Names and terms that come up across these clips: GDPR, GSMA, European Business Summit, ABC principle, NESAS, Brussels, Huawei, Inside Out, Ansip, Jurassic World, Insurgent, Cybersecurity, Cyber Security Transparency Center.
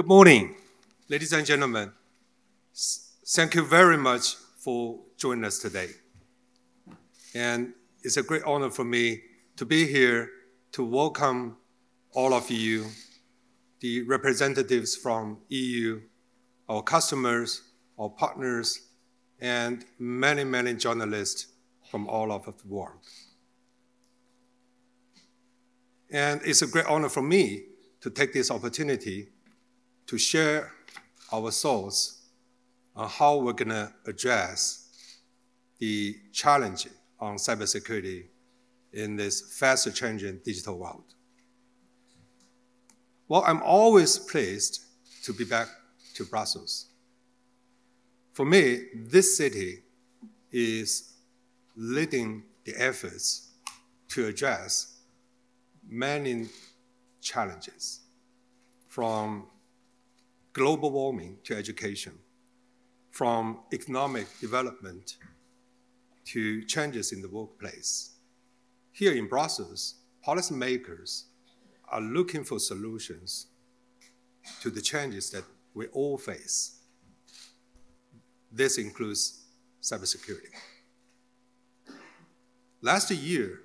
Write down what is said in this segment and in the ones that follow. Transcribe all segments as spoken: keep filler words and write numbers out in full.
Good morning, ladies and gentlemen. Thank you very much for joining us today. And it's a great honor for me to be here to welcome all of you, the representatives from E U, our customers, our partners, and many, many journalists from all over the world. And it's a great honor for me to take this opportunity to share our thoughts on how we're going to address the challenge on cybersecurity in this fast changing digital world. Well, I'm always pleased to be back to Brussels. For me, this city is leading the efforts to address many challenges, from global warming to education, from economic development to changes in the workplace. Here in Brussels, policymakers are looking for solutions to the changes that we all face. This includes cybersecurity. Last year,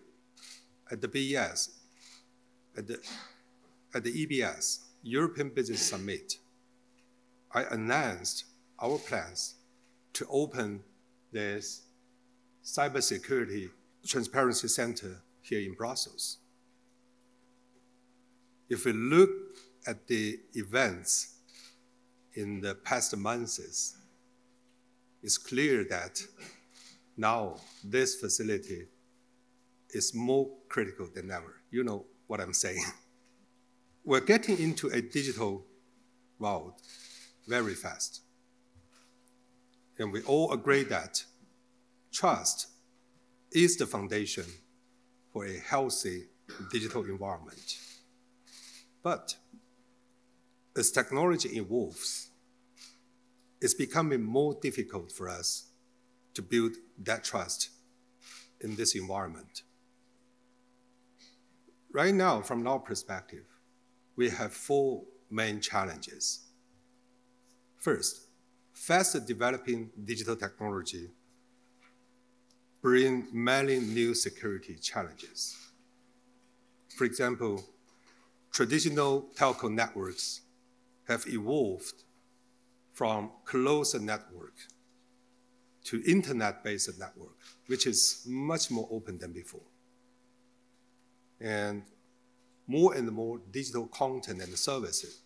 at the B E S, at the, at the E B S, European Business Summit, I announced our plans to open this Cyber Security Transparency Center here in Brussels. If we look at the events in the past months, it's clear that now this facility is more critical than ever. You know what I'm saying. We're getting into a digital world very fast. And we all agree that trust is the foundation for a healthy digital environment. But as technology evolves, it's becoming more difficult for us to build that trust in this environment. Right now, from our perspective, we have four main challenges. First, fast developing digital technology brings many new security challenges. For example, traditional telco networks have evolved from closed network to internet-based network, which is much more open than before. And more and more digital content and services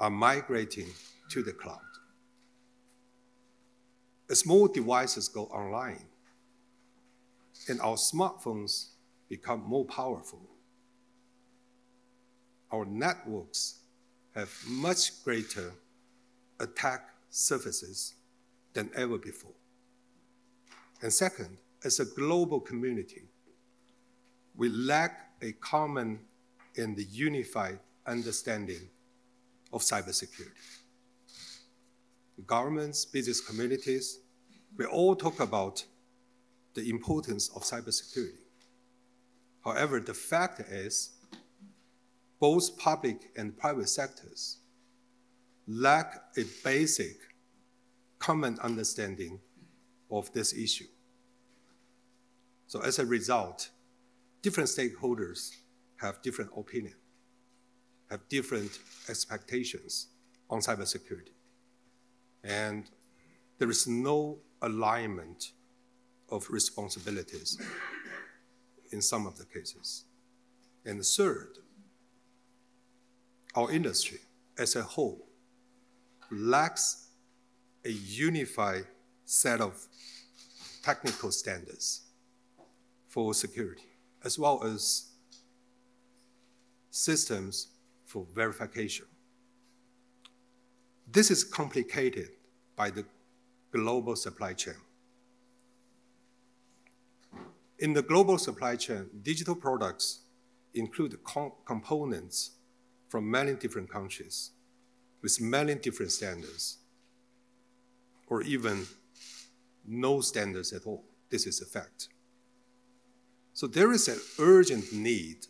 are migrating to the cloud. As more devices go online and our smartphones become more powerful, our networks have much greater attack surfaces than ever before. And second, as a global community, we lack a common and unified understanding of cybersecurity. Governments, business communities, we all talk about the importance of cybersecurity. However, the fact is, both public and private sectors lack a basic common understanding of this issue. So as a result, different stakeholders have different opinions, have different expectations on cybersecurity. And there is no alignment of responsibilities in some of the cases. And third, our industry as a whole lacks a unified set of technical standards for security, as well as systems for verification. This is complicated by the global supply chain. In the global supply chain, digital products include components from many different countries with many different standards, or even no standards at all. This is a fact. So there is an urgent need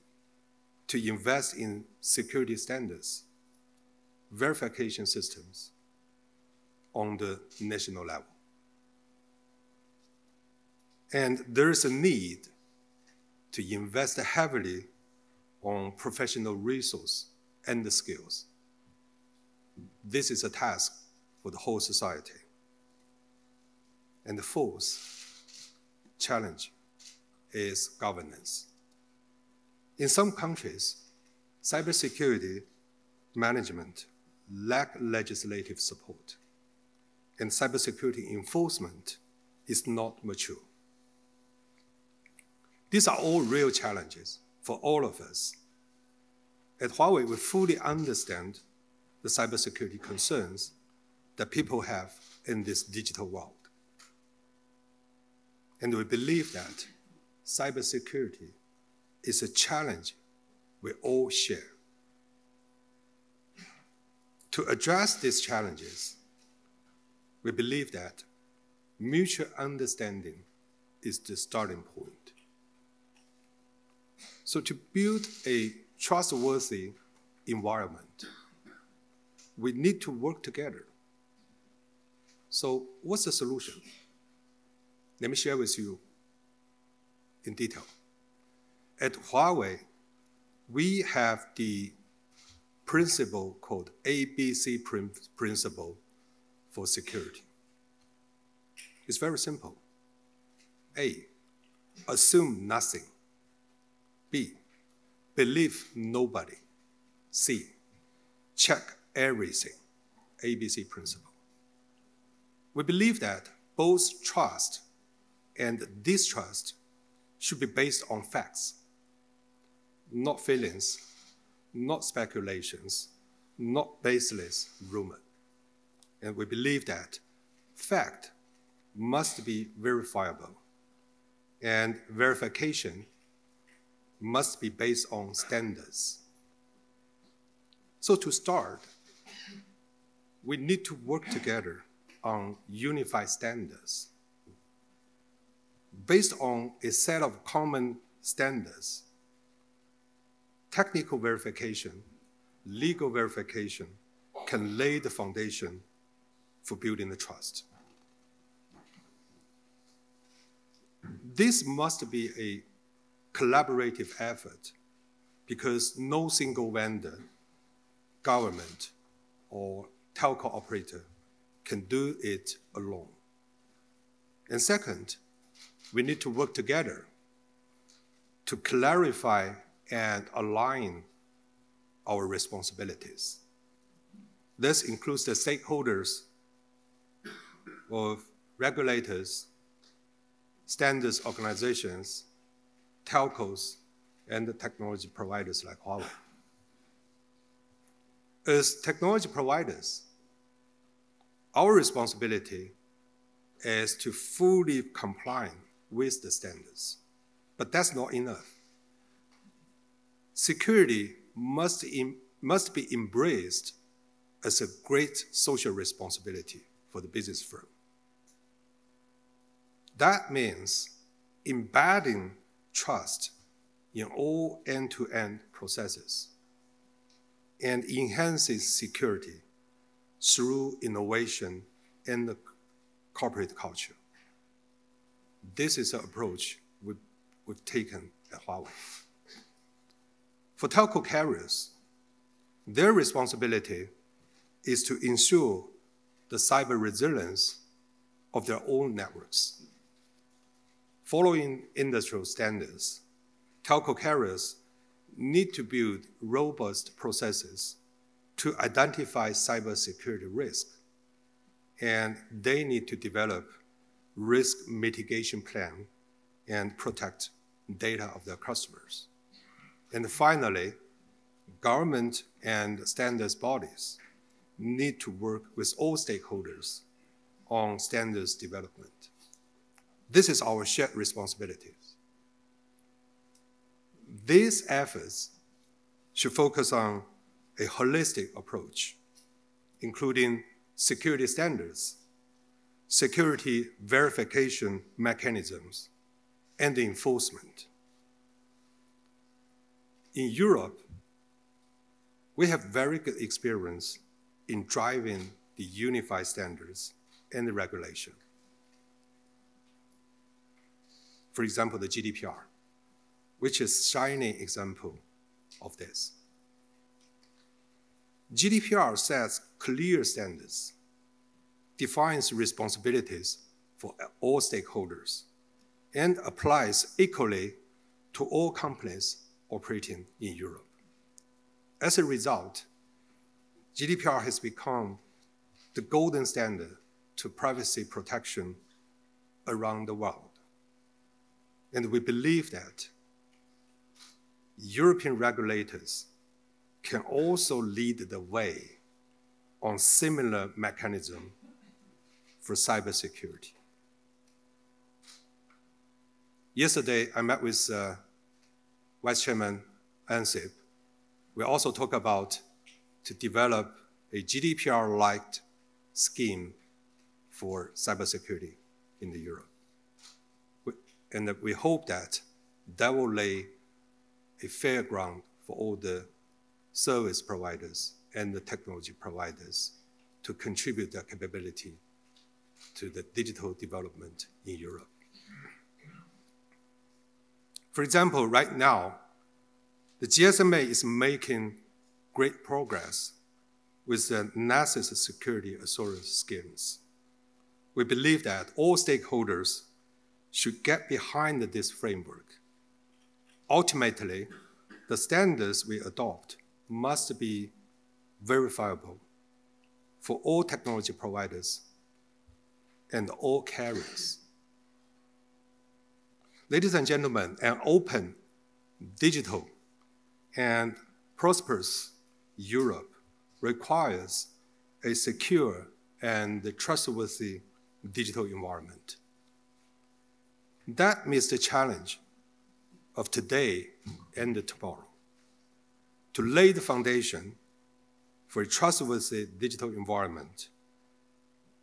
to invest in security standards verification systems on the national level. And there is a need to invest heavily on professional resource and the skills. This is a task for the whole society. And the fourth challenge is governance. In some countries, cybersecurity management lacks legislative support, and cybersecurity enforcement is not mature. These are all real challenges for all of us. At Huawei, we fully understand the cybersecurity concerns that people have in this digital world. And we believe that cybersecurity is a challenge we all share. To address these challenges, we believe that mutual understanding is the starting point. So to build a trustworthy environment, we need to work together. So what's the solution? Let me share with you in detail. At Huawei, we have the principle called A B C principle for security. It's very simple. A, assume nothing. B, believe nobody. C, check everything. A B C principle. We believe that both trust and distrust should be based on facts, not feelings, not speculations, not baseless rumor. And we believe that fact must be verifiable, and verification must be based on standards. So to start, we need to work together on unified standards. Based on a set of common standards, technical verification, legal verification can lay the foundation for building the trust. This must be a collaborative effort because no single vendor, government, or telco operator can do it alone. And second, we need to work together to clarify and align our responsibilities. This includes the stakeholders of regulators, standards organizations, telcos, and the technology providers like Huawei. As technology providers, our responsibility is to fully comply with the standards, but that's not enough. Security must, em must be embraced as a great social responsibility for the business firm. That means embedding trust in all end-to-end processes and enhancing security through innovation and the corporate culture. This is the approach we've, we've taken at Huawei. For telco carriers, their responsibility is to ensure the cyber resilience of their own networks. Following industrial standards, telco carriers need to build robust processes to identify cybersecurity risk, and they need to develop risk mitigation plan and protect data of their customers. And finally, government and standards bodies need to work with all stakeholders on standards development. This is our shared responsibility. These efforts should focus on a holistic approach, including security standards, security verification mechanisms, and enforcement. In Europe, we have very good experience in driving the unified standards and the regulation. For example, the G D P R, which is a shining example of this. G D P R sets clear standards, defines responsibilities for all stakeholders, and applies equally to all companies operating in Europe. As a result, G D P R has become the golden standard to privacy protection around the world. And we believe that European regulators can also lead the way on similar mechanism for cybersecurity. Yesterday, I met with uh, Vice Chairman Ansip. We also talked about to develop a G D P R-like scheme for cybersecurity in the Europe. And we hope that that will lay a fair ground for all the service providers and the technology providers to contribute their capability to the digital development in Europe. For example, right now, the G S M A is making great progress with the NESAS security assurance schemes. We believe that all stakeholders should get behind this framework. Ultimately, the standards we adopt must be verifiable for all technology providers and all carriers. Ladies and gentlemen, an open, digital, and prosperous Europe requires a secure and trustworthy digital environment. That means the challenge of today and tomorrow, to lay the foundation for a trustworthy digital environment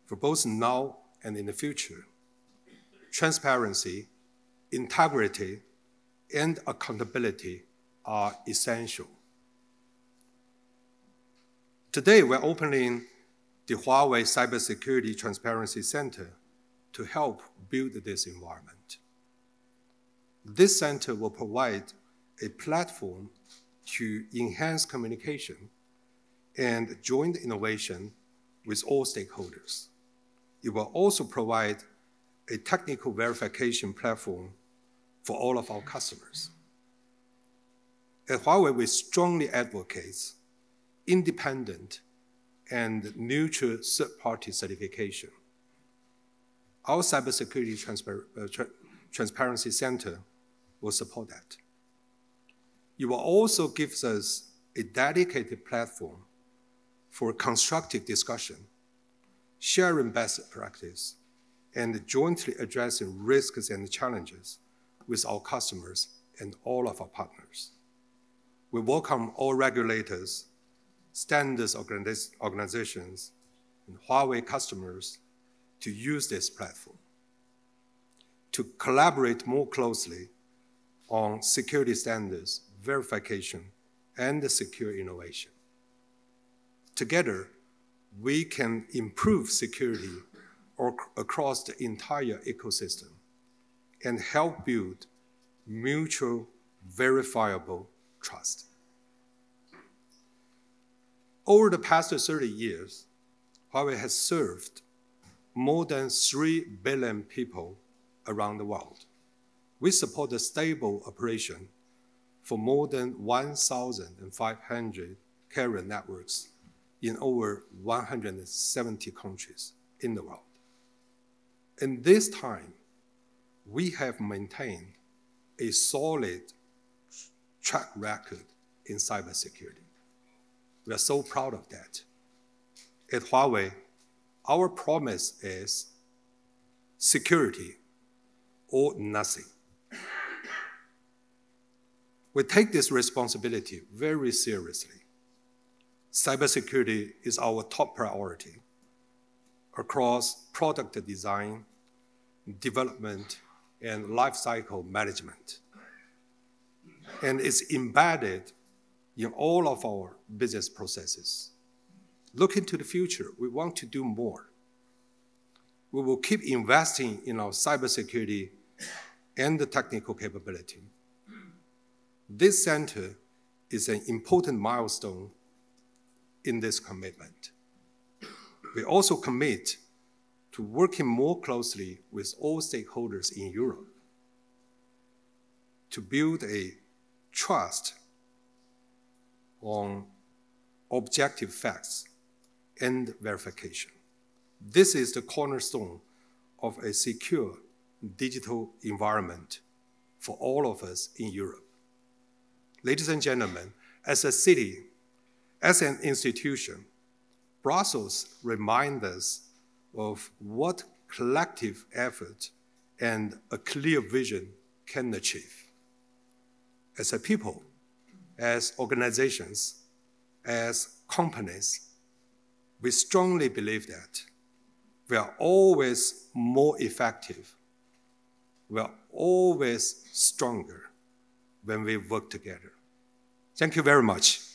for both now and in the future. Transparency, integrity, and accountability are essential. Today, we're opening the Huawei Cyber Security Transparency Center to help build this environment. This center will provide a platform to enhance communication and joint innovation with all stakeholders. It will also provide a technical verification platform for all of our customers. At Huawei, we strongly advocate independent and neutral third-party certification. Our Cybersecurity Transpar uh, tra Transparency Center will support that. It will also give us a dedicated platform for constructive discussion, sharing best practice, and jointly addressing risks and challenges with our customers and all of our partners. We welcome all regulators, standards organizations, and Huawei customers to use this platform to collaborate more closely on security standards, verification, and secure innovation. Together, we can improve security across the entire ecosystem and help build mutual verifiable trust. Over the past thirty years, Huawei has served more than three billion people around the world. We support a stable operation for more than one thousand five hundred carrier networks in over one hundred seventy countries in the world. In this time, we have maintained a solid track record in cybersecurity. We are so proud of that. At Huawei, our promise is security or nothing. We take this responsibility very seriously. Cybersecurity is our top priority across product design, development, and lifecycle management. And it's embedded in all of our business processes. Look into the future, we want to do more. We will keep investing in our cybersecurity and the technical capability. This center is an important milestone in this commitment. We also commit to working more closely with all stakeholders in Europe to build a trust on objective facts and verification. This is the cornerstone of a secure digital environment for all of us in Europe. Ladies and gentlemen, as a city, as an institution, Brussels reminds us of what collective effort and a clear vision can achieve. As a people, as organizations, as companies, we strongly believe that we are always more effective, we are always stronger when we work together. Thank you very much.